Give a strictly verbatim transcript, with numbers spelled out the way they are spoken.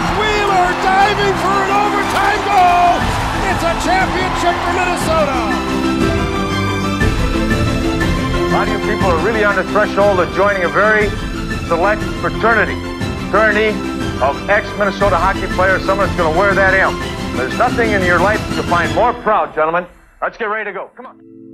Blake Wheeler diving for an overtime goal. It's a championship for Minnesota. A lot of you people are really on the threshold of joining a very select fraternity, fraternity of ex-Minnesota hockey players. Someone's going to wear that M. There's nothing in your life to find more proud, gentlemen. Let's get ready to go. Come on.